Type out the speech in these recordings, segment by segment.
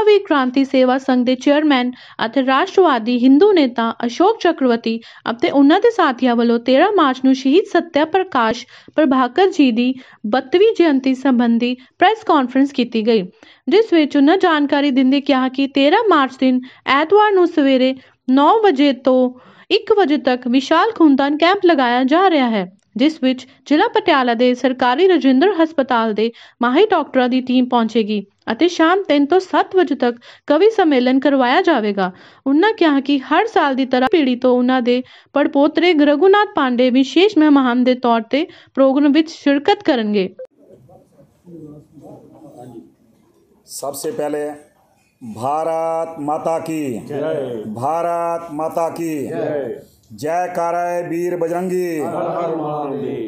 12वीं क्रांति सेवा संघ के चेयरमैन अते राष्ट्रवादी हिंदू नेता अशोक चक्रवर्ती अते उन्हां दे साथियां वल्लों 13 मार्च नूं शहीद सत्या प्रकाश प्रभाकर जी दी 32वीं जयंती संबंधी प्रेस कॉन्फ्रेंस कीती गई, जिस विच उन्हां जानकारी दिंदे कहा कि 13 मार्च दिन ऐतवार नूं सवेरे 9 बजे तो 1 बजे तक विशाल खूनदान कैंप लगाया जा रहा है, जिस विच जिला पटियाला दे सरकारी राजेंद्र हस्पताल दे माहिर डॉक्टरां दी टीम पहुंचेगी अते शाम 3 तो 7 बजे तक कवि सम्मेलन करवाया जाएगा। उन्होंने कहा कि हर साल की तरह पीढ़ी तो उन्होंने दे पड़पोतरे रघुनाथ पांडे विशेष मेहमान के तौर पर प्रोग्राम विच शिरकत करेंगे। सबसे पहले भारत माता की जय, भारत माता की जय, जयकारा वीर बजरंगी हर हर महादेव।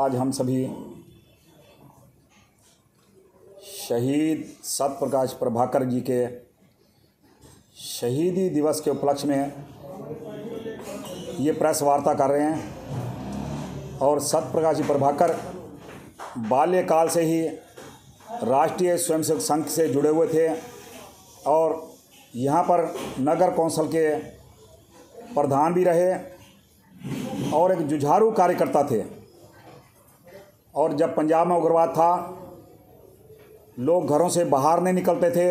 आज हम सभी शहीद सत्या प्रकाश प्रभाकर जी के शहीदी दिवस के उपलक्ष्य में ये प्रेस वार्ता कर रहे हैं। और सत्या प्रकाश प्रभाकर बाल्यकाल से ही राष्ट्रीय स्वयंसेवक संघ से जुड़े हुए थे और यहाँ पर नगर कौंसल के प्रधान भी रहे और एक जुझारू कार्यकर्ता थे। और जब पंजाब में उग्रवाद था, लोग घरों से बाहर नहीं निकलते थे,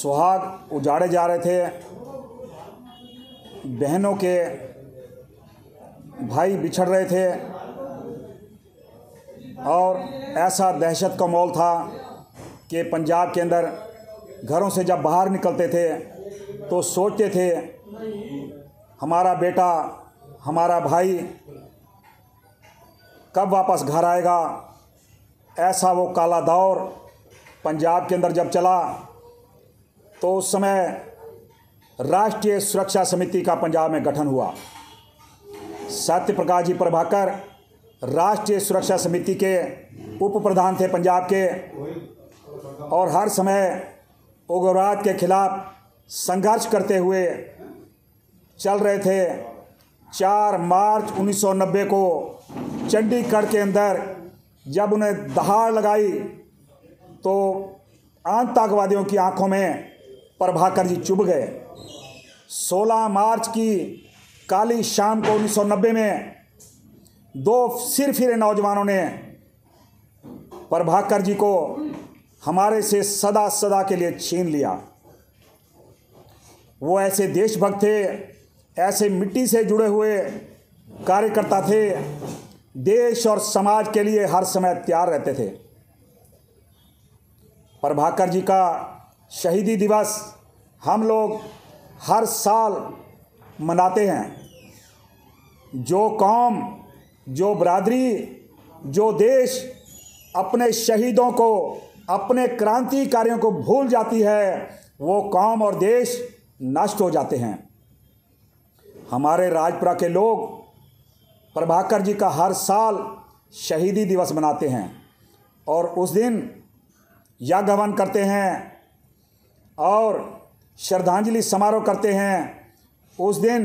सुहाग उजाड़े जा रहे थे, बहनों के भाई बिछड़ रहे थे और ऐसा दहशत का माहौल था कि पंजाब के अंदर घरों से जब बाहर निकलते थे तो सोचते थे हमारा बेटा, हमारा भाई कब वापस घर आएगा। ऐसा वो काला दौर पंजाब के अंदर जब चला तो उस समय राष्ट्रीय सुरक्षा समिति का पंजाब में गठन हुआ। सत्या प्रकाश जी प्रभाकर राष्ट्रीय सुरक्षा समिति के उप प्रधान थे पंजाब के और हर समय उग्रवाद के खिलाफ संघर्ष करते हुए चल रहे थे। 4 मार्च 1990 को चंडीगढ़ के अंदर जब उन्हें दहाड़ लगाई तो आतंकवादियों की आंखों में प्रभाकर जी चुभ गए। 16 मार्च की काली शाम को 1990 में 2 सिरफिरे नौजवानों ने प्रभाकर जी को हमारे से सदा सदा के लिए छीन लिया। वो ऐसे देशभक्त थे, ऐसे मिट्टी से जुड़े हुए कार्यकर्ता थे, देश और समाज के लिए हर समय तैयार रहते थे। प्रभाकर जी का शहीदी दिवस हम लोग हर साल मनाते हैं। जो कौम, जो बरादरी, जो देश अपने शहीदों को, अपने क्रांतिकारियों को भूल जाती है, वो कौम और देश नष्ट हो जाते हैं। हमारे राजपुरा के लोग प्रभाकर जी का हर साल शहीदी दिवस मनाते हैं और उस दिन यज्ञ हवन करते हैं और श्रद्धांजलि समारोह करते हैं। उस दिन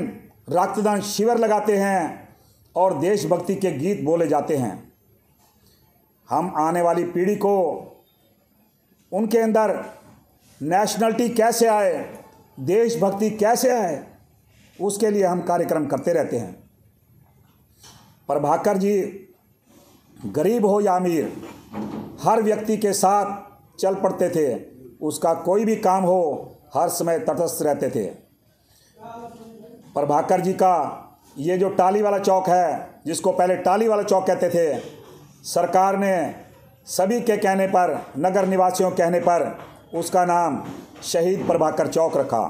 रक्तदान शिविर लगाते हैं और देशभक्ति के गीत बोले जाते हैं। हम आने वाली पीढ़ी को उनके अंदर नेशनलिटी कैसे आए, देशभक्ति कैसे आए, उसके लिए हम कार्यक्रम करते रहते हैं। प्रभाकर जी गरीब हो या अमीर हर व्यक्ति के साथ चल पड़ते थे, उसका कोई भी काम हो हर समय तटस्थ रहते थे। प्रभाकर जी का ये जो टाली वाला चौक है, जिसको पहले टाली वाला चौक कहते थे, सरकार ने सभी के कहने पर, नगर निवासियों के कहने पर उसका नाम शहीद प्रभाकर चौक रखा।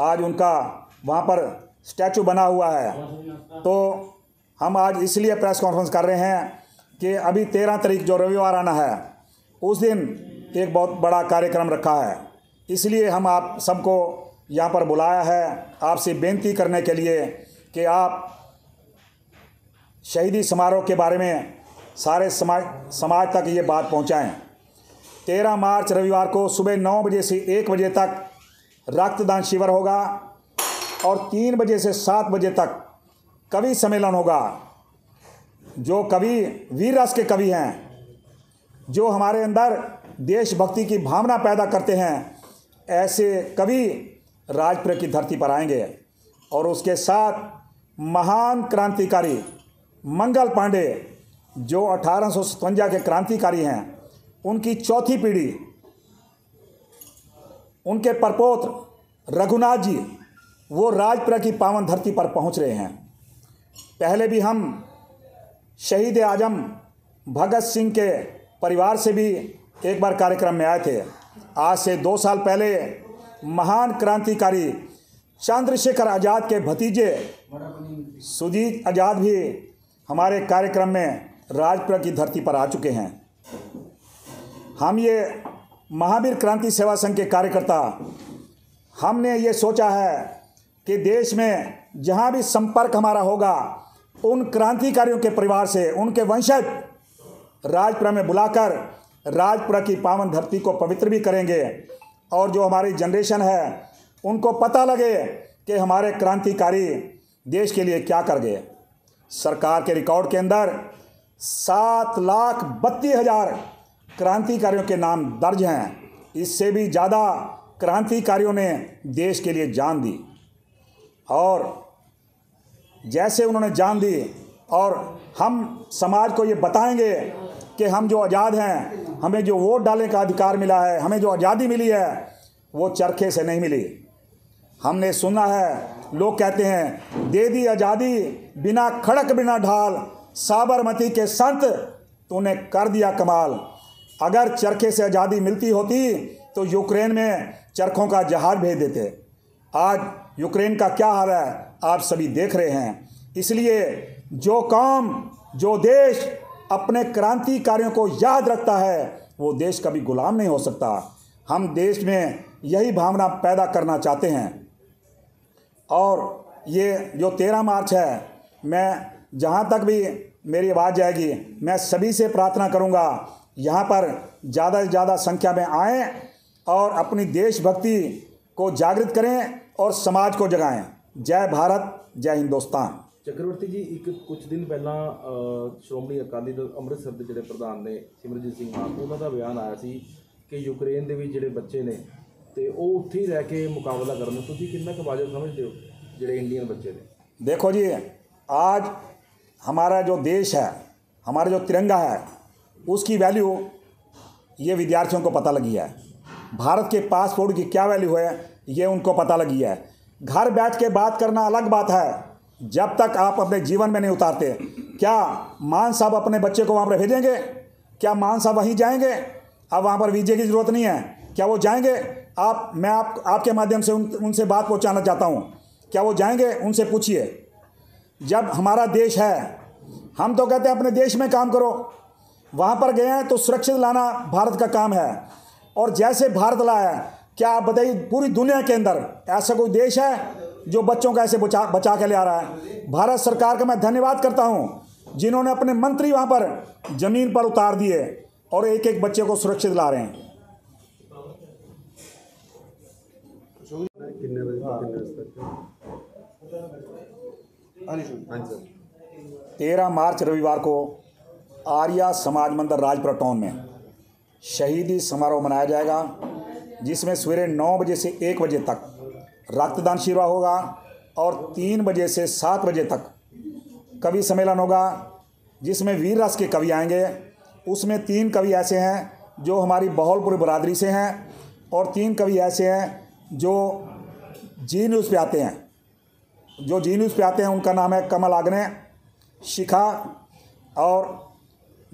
आज उनका वहाँ पर स्टैचू बना हुआ है। तो हम आज इसलिए प्रेस कॉन्फ्रेंस कर रहे हैं कि अभी 13 तारीख जो रविवार आना है, उस दिन एक बहुत बड़ा कार्यक्रम रखा है, इसलिए हम आप सबको यहाँ पर बुलाया है आपसे बेनती करने के लिए कि आप शहीदी समारोह के बारे में सारे समाज तक ये बात पहुँचाएँ। 13 मार्च रविवार को सुबह 9 बजे से 1 बजे तक रक्तदान शिविर होगा और 3 बजे से 7 बजे तक कवि सम्मेलन होगा। जो कवि वीर रस के कवि हैं, जो हमारे अंदर देशभक्ति की भावना पैदा करते हैं, ऐसे कवि राजपुर की धरती पर आएंगे। और उसके साथ महान क्रांतिकारी मंगल पांडे जो 1857 के क्रांतिकारी हैं, उनकी चौथी पीढ़ी, उनके परपोत्र रघुनाथ जी, वो राजपुरा की पावन धरती पर पहुंच रहे हैं। पहले भी हम शहीद आजम भगत सिंह के परिवार से भी एक बार कार्यक्रम में आए थे। आज से 2 साल पहले महान क्रांतिकारी चंद्रशेखर आज़ाद के भतीजे सुजीत आजाद भी हमारे कार्यक्रम में राजपुरा की धरती पर आ चुके हैं। हम ये महावीर क्रांति सेवा संघ के कार्यकर्ता, हमने ये सोचा है कि देश में जहाँ भी संपर्क हमारा होगा, उन क्रांतिकारियों के परिवार से, उनके वंशज राजपुरा में बुलाकर राजपुरा की पावन धरती को पवित्र भी करेंगे। और जो हमारी जनरेशन है, उनको पता लगे कि हमारे क्रांतिकारी देश के लिए क्या कर गए। सरकार के रिकॉर्ड के अंदर 7,32,000 क्रांतिकारियों के नाम दर्ज हैं। इससे भी ज़्यादा क्रांतिकारियों ने देश के लिए जान दी। और जैसे उन्होंने जान दी, और हम समाज को ये बताएंगे कि हम जो आज़ाद हैं, हमें जो वोट डालने का अधिकार मिला है, हमें जो आज़ादी मिली है, वो चरखे से नहीं मिली। हमने सुना है, लोग कहते हैं, दे दी आज़ादी बिना खड़क बिना ढाल, साबरमती के संत तूने कर दिया कमाल। अगर चरखे से आज़ादी मिलती होती तो यूक्रेन में चरखों का जहाज भेज देते। आज यूक्रेन का क्या हाल है आप सभी देख रहे हैं। इसलिए जो कौम, जो देश अपने क्रांतिकारियों को याद रखता है, वो देश कभी गुलाम नहीं हो सकता। हम देश में यही भावना पैदा करना चाहते हैं। और ये जो 13 मार्च है, मैं जहाँ तक भी मेरी आवाज़ जाएगी, मैं सभी से प्रार्थना करूँगा यहाँ पर ज़्यादा से ज़्यादा संख्या में आएँ और अपनी देशभक्ति को जागृत करें और समाज को जगाएं। जय भारत, जय हिंदुस्तान। चक्रवर्ती जी, एक कुछ दिन पहला श्रोमणी अकाली दल अमृतसर के जिहड़े प्रधान ने सिमरनजीत सिंह साहब, उन्हों का बयान आया सी कि यूक्रेन के भी जिहड़े बच्चे ने तो वो उत्थे रह के मुकाबला करन। तुसीं कितना क वाजिब समझते हो जिहड़े इंडियन बच्चे ने? देखो जी, आज हमारा जो देश है, हमारा जो तिरंगा है, उसकी वैल्यू ये विद्यार्थियों को पता लगी है। भारत के पासपोर्ट की क्या वैल्यू है ये उनको पता लगी है। घर बैठ के बात करना अलग बात है, जब तक आप अपने जीवन में नहीं उतारते। क्या मान साहब अपने बच्चे को वहाँ पर भेजेंगे? क्या मान साहब वहीं जाएंगे? अब वहाँ पर वीजे की ज़रूरत नहीं है। क्या वो जाएंगे? मैं आपके माध्यम से उनसे बात पहुँचाना चाहता हूँ। क्या वो जाएंगे? उनसे पूछिए। जब हमारा देश है, हम तो कहते हैं अपने देश में काम करो, वहाँ पर गए हैं तो सुरक्षित लाना भारत का काम है। और जैसे भारत लाया, क्या आप बताइए पूरी दुनिया के अंदर ऐसा कोई देश है जो बच्चों का ऐसे बचा के ले आ रहा है? भारत सरकार का मैं धन्यवाद करता हूँ, जिन्होंने अपने मंत्री वहाँ पर ज़मीन पर उतार दिए और एक एक बच्चे को सुरक्षित ला रहे हैं। किन्ने 13 मार्च रविवार को आर्या समाज मंदिर राजपुरा टाउन में शहीदी समारोह मनाया जाएगा, जिसमें सवेरे 9 बजे से 1 बजे तक रक्तदान शिविर होगा और 3 बजे से 7 बजे तक कवि सम्मेलन होगा, जिसमें वीर रस के कवि आएंगे। उसमें 3 कवि ऐसे हैं जो हमारी बहौलपुर बरादरी से हैं, और 3 कवि ऐसे हैं जो जी न्यूज़ पे आते हैं। उनका नाम है कमल आगने, शिखा और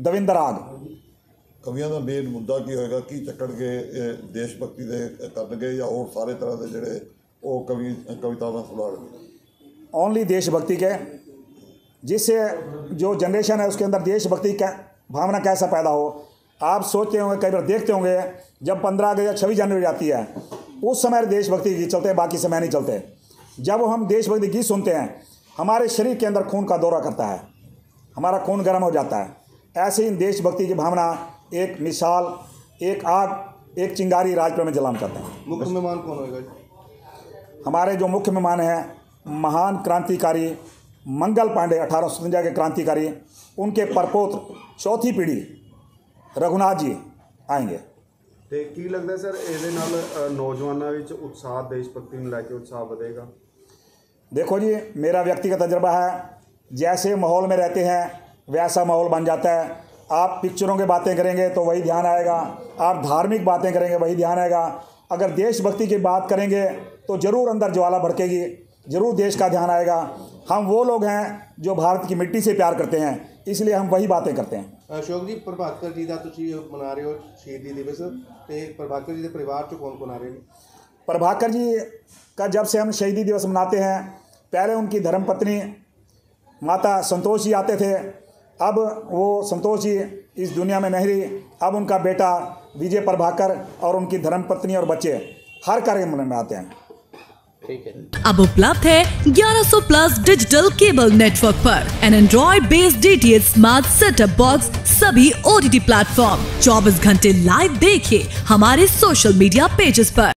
दविंदर आग। कवियों का मेन मुद्दा की होगा कि चक्कर के देशभक्ति दे करनगे या और सारे तरह के जोड़े वो कवितावां सुनाएंगे, ओनली देशभक्ति के, जिससे जो जनरेशन है उसके अंदर देशभक्ति का भावना कैसा पैदा हो। आप सोचते होंगे, कई बार देखते होंगे, जब 15 अगस्त या 26 जनवरी आती है, उस समय देशभक्ति गीत चलते हैं, बाकी समय नहीं चलते। जब हम देशभक्ति गीत सुनते हैं, हमारे शरीर के अंदर खून का दौरा करता है, हमारा खून गर्म हो जाता है। ऐसे ही देशभक्ति की भावना एक मिसाल, एक आग, एक चिंगारी राजपुरा में जलाना चाहते हैं। मुख्य मेहमान कौन होगा? हमारे जो मुख्य मेहमान हैं, महान क्रांतिकारी मंगल पांडे 1857 के क्रांतिकारी, उनके परपोत्र चौथी पीढ़ी रघुनाथ जी आएंगे। तो की लगता है सर ये नौजवानों में उत्साह देश भगती में लैके उत्साह बढ़ेगा? देखो जी, मेरा व्यक्तिगत तजर्बा है, जैसे माहौल में रहते हैं वैसा माहौल बन जाता है। आप पिक्चरों की बातें करेंगे तो वही ध्यान आएगा, आप धार्मिक बातें करेंगे वही ध्यान आएगा। अगर देशभक्ति की बात करेंगे तो ज़रूर अंदर ज्वाला भड़केगी, ज़रूर देश का ध्यान आएगा। हम वो लोग हैं जो भारत की मिट्टी से प्यार करते हैं, इसलिए हम वही बातें करते हैं। अशोक जी, प्रभाकर जी का मना रहे हो शहीदी दिवस, प्रभाकर जी के परिवार चो कौन कौन आ रहे हैं? प्रभाकर जी का जब से हम शहीदी दिवस मनाते हैं, पहले उनकी धर्मपत्नी माता संतोष जी आते थे, अब वो संतोष जी इस दुनिया में नहीं रही, अब उनका बेटा विजय प्रभाकर और उनकी धर्मपत्नी और बच्चे हर कार्यक्रम में आते हैं। ठीक है। अब उपलब्ध है 1100 प्लस डिजिटल केबल नेटवर्क पर an Android based DTH smart setup box, सभी ओटीटी प्लेटफॉर्म। 24 घंटे लाइव देखिए हमारे सोशल मीडिया पेजेस पर।